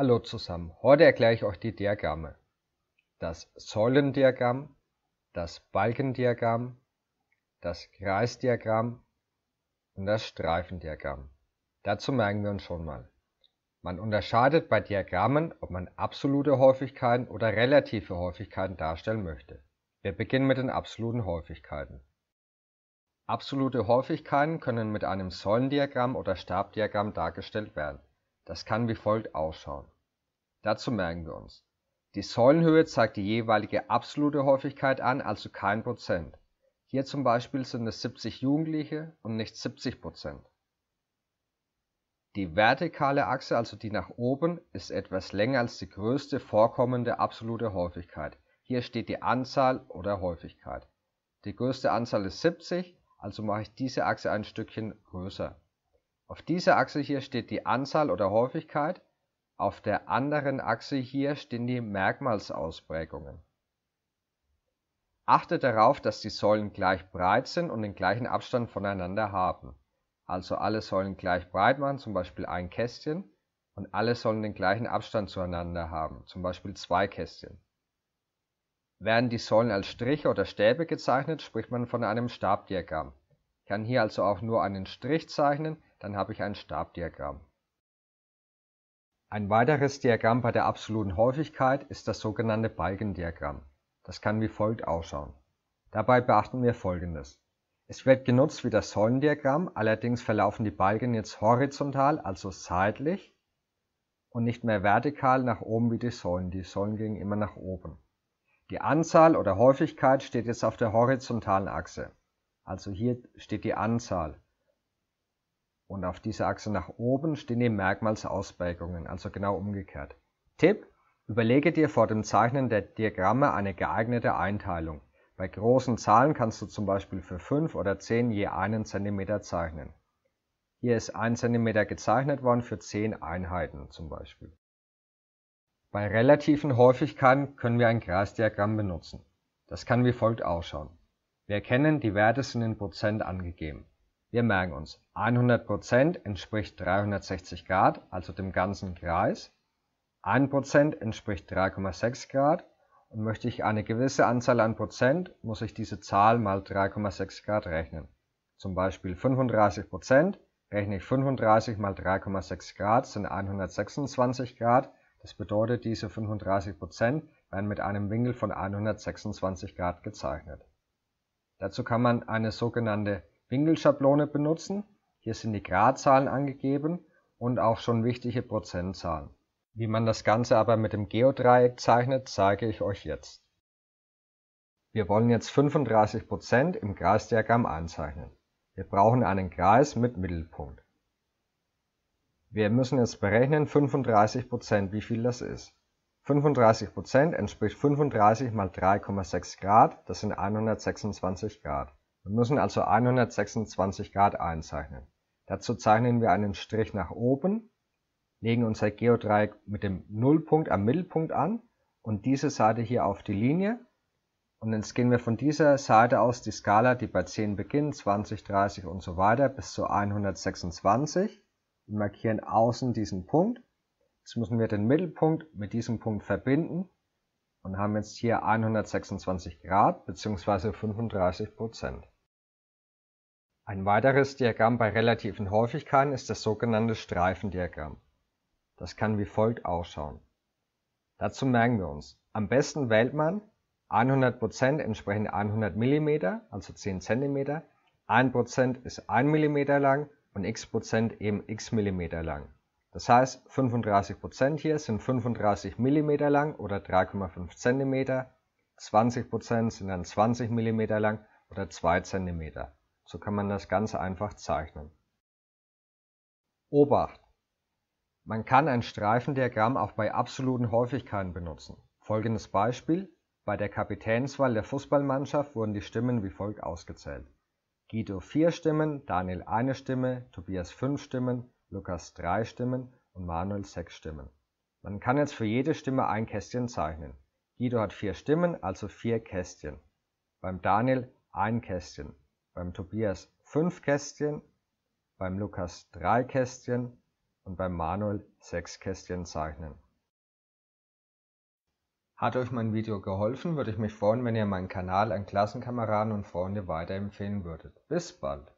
Hallo zusammen, heute erkläre ich euch die Diagramme. Das Säulendiagramm, das Balkendiagramm, das Kreisdiagramm und das Streifendiagramm. Dazu merken wir uns schon mal. Man unterscheidet bei Diagrammen, ob man absolute Häufigkeiten oder relative Häufigkeiten darstellen möchte. Wir beginnen mit den absoluten Häufigkeiten. Absolute Häufigkeiten können mit einem Säulendiagramm oder Stabdiagramm dargestellt werden. Das kann wie folgt ausschauen. Dazu merken wir uns. Die Säulenhöhe zeigt die jeweilige absolute Häufigkeit an, also kein Prozent. Hier zum Beispiel sind es 70 Jugendliche und nicht 70%. Die vertikale Achse, also die nach oben, ist etwas länger als die größte vorkommende absolute Häufigkeit. Hier steht die Anzahl oder Häufigkeit. Die größte Anzahl ist 70, also mache ich diese Achse ein Stückchen größer. Auf dieser Achse hier steht die Anzahl oder Häufigkeit. Auf der anderen Achse hier stehen die Merkmalsausprägungen. Achtet darauf, dass die Säulen gleich breit sind und den gleichen Abstand voneinander haben. Also alle Säulen gleich breit machen, zum Beispiel ein Kästchen, und alle sollen den gleichen Abstand zueinander haben, zum Beispiel zwei Kästchen. Werden die Säulen als Striche oder Stäbe gezeichnet, spricht man von einem Stabdiagramm. Ich kann hier also auch nur einen Strich zeichnen, dann habe ich ein Stabdiagramm. Ein weiteres Diagramm bei der absoluten Häufigkeit ist das sogenannte Balkendiagramm. Das kann wie folgt ausschauen. Dabei beachten wir Folgendes. Es wird genutzt wie das Säulendiagramm, allerdings verlaufen die Balken jetzt horizontal, also seitlich, und nicht mehr vertikal nach oben wie die Säulen. Die Säulen gingen immer nach oben. Die Anzahl oder Häufigkeit steht jetzt auf der horizontalen Achse. Also hier steht die Anzahl. Und auf dieser Achse nach oben stehen die Merkmalsausprägungen, also genau umgekehrt. Tipp: Überlege dir vor dem Zeichnen der Diagramme eine geeignete Einteilung. Bei großen Zahlen kannst du zum Beispiel für 5 oder 10 je 1 cm zeichnen. Hier ist 1 cm gezeichnet worden für 10 Einheiten zum Beispiel. Bei relativen Häufigkeiten können wir ein Kreisdiagramm benutzen. Das kann wie folgt ausschauen. Wir erkennen, die Werte sind in Prozent angegeben. Wir merken uns, 100% entspricht 360 Grad, also dem ganzen Kreis. 1% entspricht 3,6 Grad. Und möchte ich eine gewisse Anzahl an Prozent, muss ich diese Zahl mal 3,6 Grad rechnen. Zum Beispiel 35% rechne ich 35 mal 3,6 Grad sind 126 Grad. Das bedeutet, diese 35% werden mit einem Winkel von 126 Grad gezeichnet. Dazu kann man eine sogenannte Winkelschablone benutzen. Hier sind die Gradzahlen angegeben und auch schon wichtige Prozentzahlen. Wie man das Ganze aber mit dem Geodreieck zeichnet, zeige ich euch jetzt. Wir wollen jetzt 35% im Kreisdiagramm einzeichnen. Wir brauchen einen Kreis mit Mittelpunkt. Wir müssen jetzt berechnen 35%, wie viel das ist. 35% entspricht 35 mal 3,6 Grad, das sind 126 Grad. Wir müssen also 126 Grad einzeichnen. Dazu zeichnen wir einen Strich nach oben, legen unser Geodreieck mit dem Nullpunkt am Mittelpunkt an und diese Seite hier auf die Linie. Und jetzt gehen wir von dieser Seite aus die Skala, die bei 10 beginnt, 20, 30 und so weiter, bis zu 126. Wir markieren außen diesen Punkt. Jetzt müssen wir den Mittelpunkt mit diesem Punkt verbinden und haben jetzt hier 126 Grad bzw. 35%. Ein weiteres Diagramm bei relativen Häufigkeiten ist das sogenannte Streifendiagramm. Das kann wie folgt ausschauen. Dazu merken wir uns, am besten wählt man 100% entsprechend 100 mm, also 10 cm, 1% ist 1 mm lang und x% eben x mm lang. Das heißt, 35% hier sind 35 mm lang oder 3,5 cm, 20% sind dann 20 mm lang oder 2 cm. So kann man das Ganze einfach zeichnen. Obacht! Man kann ein Streifendiagramm auch bei absoluten Häufigkeiten benutzen. Folgendes Beispiel: Bei der Kapitänswahl der Fußballmannschaft wurden die Stimmen wie folgt ausgezählt. Guido 4 Stimmen, Daniel 1 Stimme, Tobias 5 Stimmen, Lukas 3 Stimmen und Manuel 6 Stimmen. Man kann jetzt für jede Stimme ein Kästchen zeichnen. Guido hat 4 Stimmen, also 4 Kästchen. Beim Daniel ein Kästchen, beim Tobias 5 Kästchen, beim Lukas 3 Kästchen und beim Manuel 6 Kästchen zeichnen. Hat euch mein Video geholfen, würde ich mich freuen, wenn ihr meinen Kanal an Klassenkameraden und Freunde weiterempfehlen würdet. Bis bald!